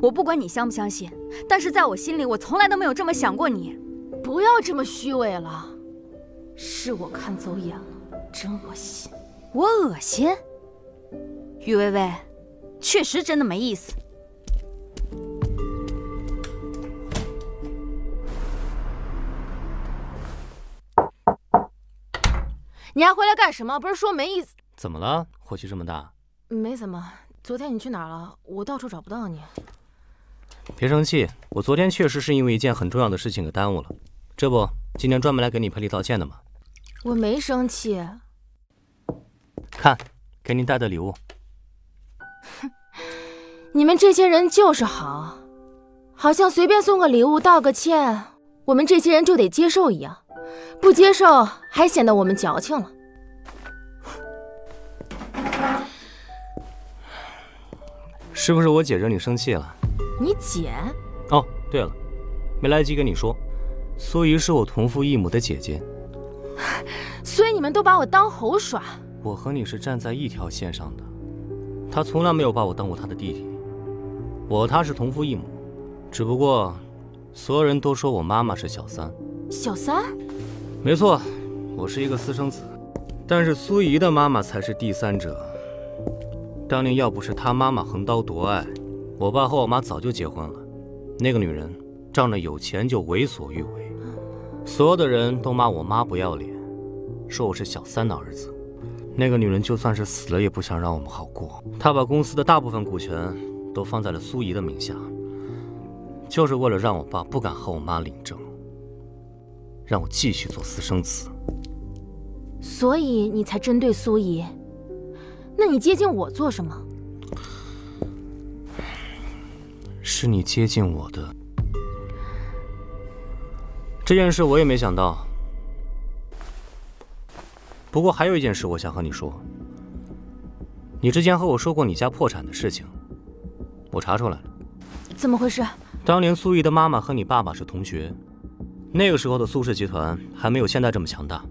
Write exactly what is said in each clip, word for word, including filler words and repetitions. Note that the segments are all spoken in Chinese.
我不管你相不相信，但是在我心里，我从来都没有这么想过你。不要这么虚伪了，是我看走眼了，真恶心。我恶心？雨薇薇，确实真的没意思。 你还回来干什么？不是说没意思？怎么了？火气这么大？没怎么。昨天你去哪儿了？我到处找不到你。别生气，我昨天确实是因为一件很重要的事情给耽误了。这不，今天专门来给你赔礼道歉的嘛。我没生气。看，给你带的礼物。哼，你们这些人就是好，好像随便送个礼物道个歉，我们这些人就得接受一样。 不接受，还显得我们矫情了。是不是我姐惹你生气了？你姐？哦，对了，没来得及跟你说，苏怡是我同父异母的姐姐。所以你们都把我当猴耍。我和你是站在一条线上的，她从来没有把我当过她的弟弟。我和她是同父异母，只不过所有人都说我妈妈是小三。小三？ 没错，我是一个私生子，但是苏怡的妈妈才是第三者。当年要不是她妈妈横刀夺爱，我爸和我妈早就结婚了。那个女人仗着有钱就为所欲为，所有的人都骂我妈不要脸，说我是小三的儿子。那个女人就算是死了，也不想让我们好过。她把公司的大部分股权都放在了苏怡的名下，就是为了让我爸不敢和我妈领证。 让我继续做私生子，所以你才针对苏怡。那你接近我做什么？是你接近我的这件事，我也没想到。不过还有一件事，我想和你说。你之前和我说过你家破产的事情，我查出来了。怎么回事？当年苏怡的妈妈和你爸爸是同学。 那个时候的苏氏集团还没有现在这么强大。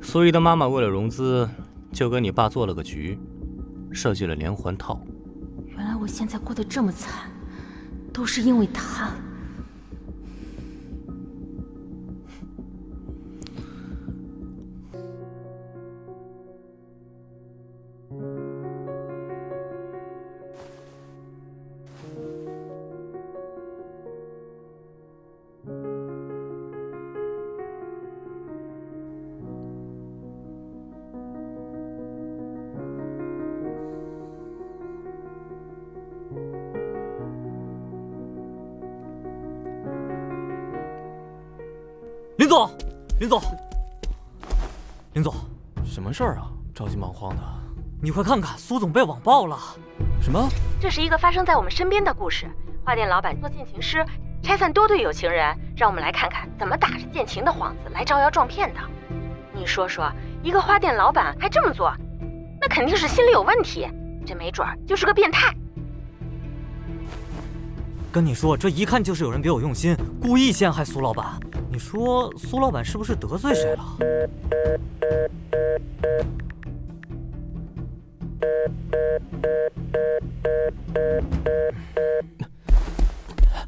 苏怡的妈妈为了融资，就跟你爸做了个局，设计了连环套。原来我现在过得这么惨，都是因为他。林总，林总，林总，什么事儿啊？着急忙慌的，你快看看，苏总被网暴了。什么？这是一个发生在我们身边的故事。花店老板做践情师，拆散多对有情人。让我们来看看怎么打着践情的幌子来招摇撞骗的。你说说，一个花店老板还这么做，那肯定是心理有问题，这没准就是个变态。跟你说，这一看就是有人别有用心，故意陷害苏老板。 你说苏老板是不是得罪谁了？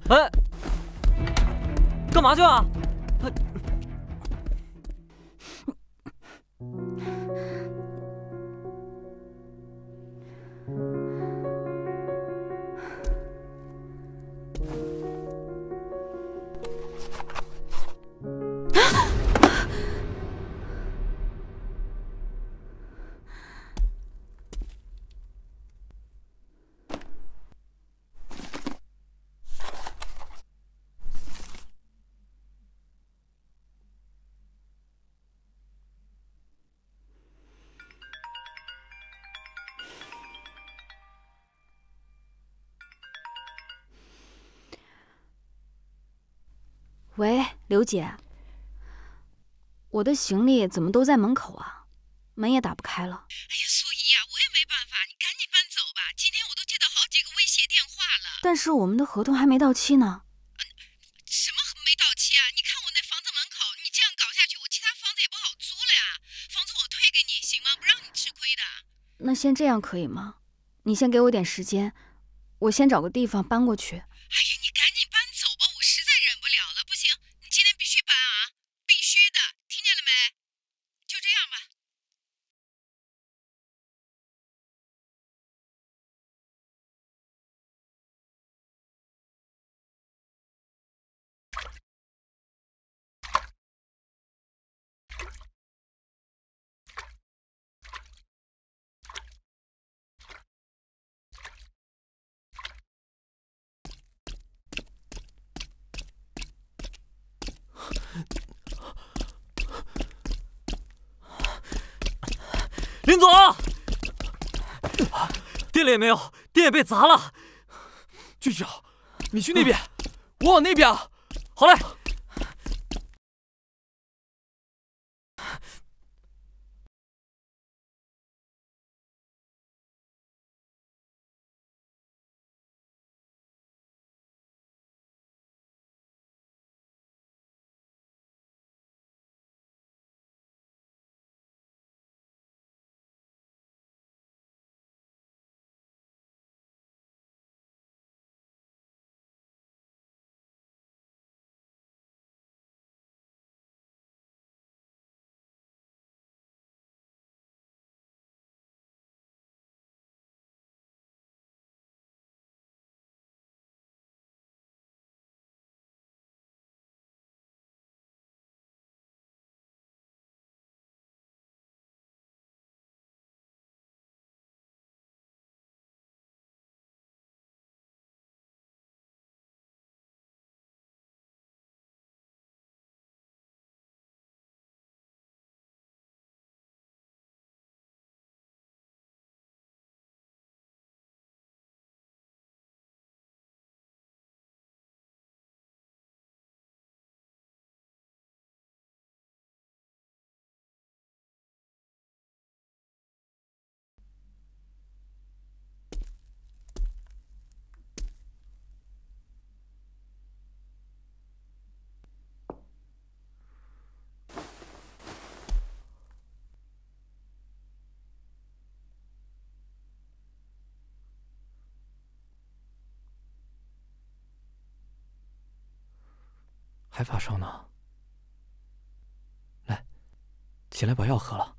哎，干嘛去啊？喂，刘姐，我的行李怎么都在门口啊？门也打不开了。哎呀，素怡呀，我也没办法，你赶紧搬走吧。今天我都接到好几个威胁电话了。但是我们的合同还没到期呢。嗯，什么没到期啊？你看我那房子门口，你这样搞下去，我其他房子也不好租了呀。房租我退给你行吗？不让你吃亏的。那先这样可以吗？你先给我点时间，我先找个地方搬过去。哎呀，你赶紧搬走吧，我实在忍不了了。不行，你今天必须搬啊，必须的，听见了没？就这样吧。林总，店里也没有，店也被砸了。局长，你去那边，我往那边。好嘞。还发烧呢，来，起来把药喝了。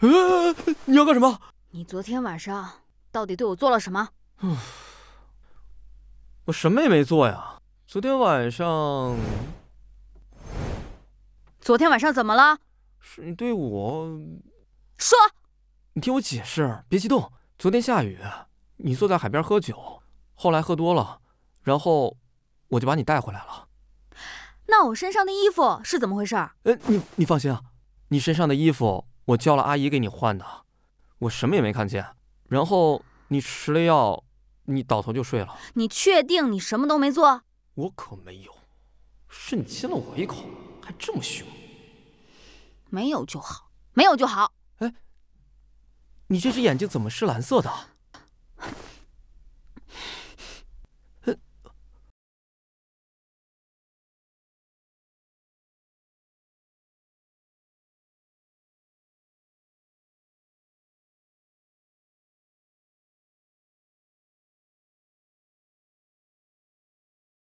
呃，你要干什么？你昨天晚上到底对我做了什么？我什么也没做呀。昨天晚上，昨天晚上怎么了？是你对我说，你听我解释，别激动。昨天下雨，你坐在海边喝酒，后来喝多了，然后我就把你带回来了。那我身上的衣服是怎么回事？呃，你你放心啊，你身上的衣服。我叫了阿姨给你换的，我什么也没看见。然后你吃了药，你倒头就睡了。你确定你什么都没做？我可没有，是你亲了我一口，还这么凶。没有就好，没有就好。哎，你这只眼睛怎么是蓝色的？